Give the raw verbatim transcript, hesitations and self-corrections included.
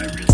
I really